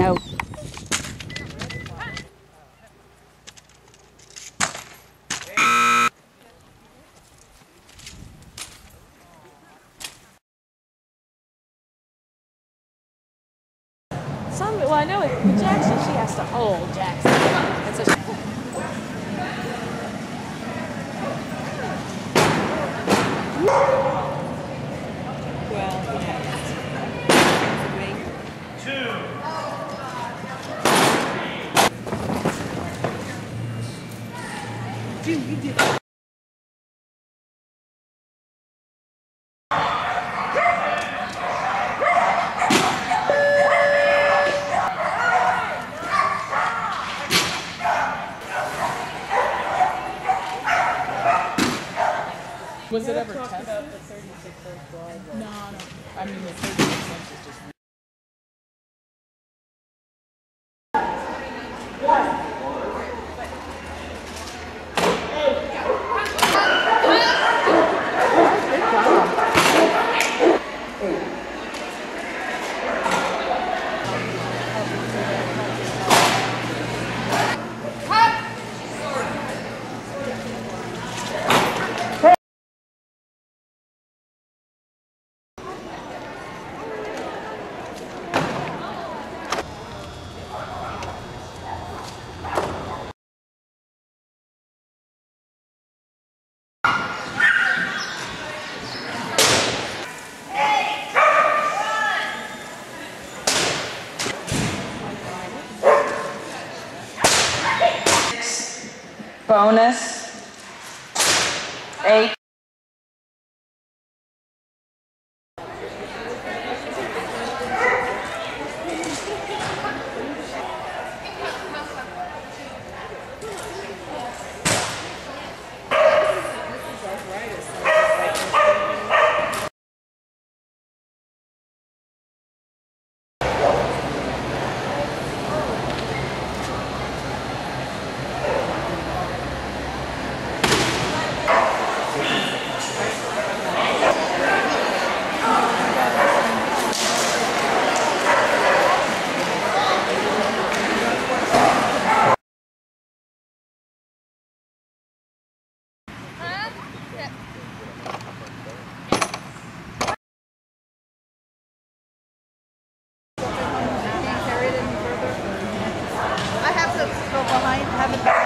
No. Well, I know it, with Jackson, she has to hold Jackson. And so she... Well, yeah. 2. Dude, you did. Was it ever tested? About the 36-inch wide? No, no. I mean, the 36 inch is just... Bonus 8. Behind, have it.